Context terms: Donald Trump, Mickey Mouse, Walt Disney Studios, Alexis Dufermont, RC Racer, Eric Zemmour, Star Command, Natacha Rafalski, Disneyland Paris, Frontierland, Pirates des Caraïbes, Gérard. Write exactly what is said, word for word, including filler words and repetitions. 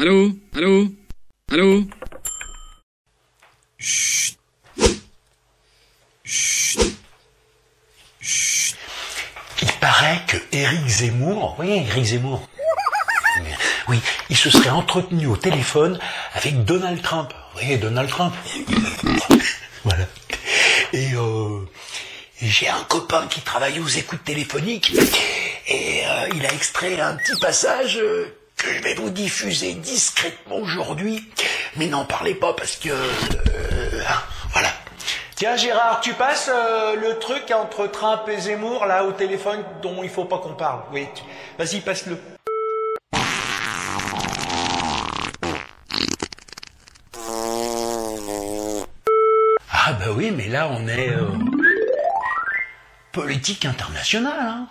Allô? Allô? Allô? Chut. Chut. Chut. Il paraît que Eric Zemmour, oui, Eric Zemmour, oui, il se serait entretenu au téléphone avec Donald Trump. Vous voyez, Donald Trump. Voilà. Et, euh, et j'ai un copain qui travaille aux écoutes téléphoniques et euh, il a extrait un petit passage euh, que je vais vous diffuser discrètement aujourd'hui. Mais n'en parlez pas parce que... Euh, voilà. Tiens Gérard, tu passes euh, le truc entre Trump et Zemmour là au téléphone dont il faut pas qu'on parle. Oui, tu... vas-y, passe-le. Ah bah oui, mais là on est euh, politique internationale, hein.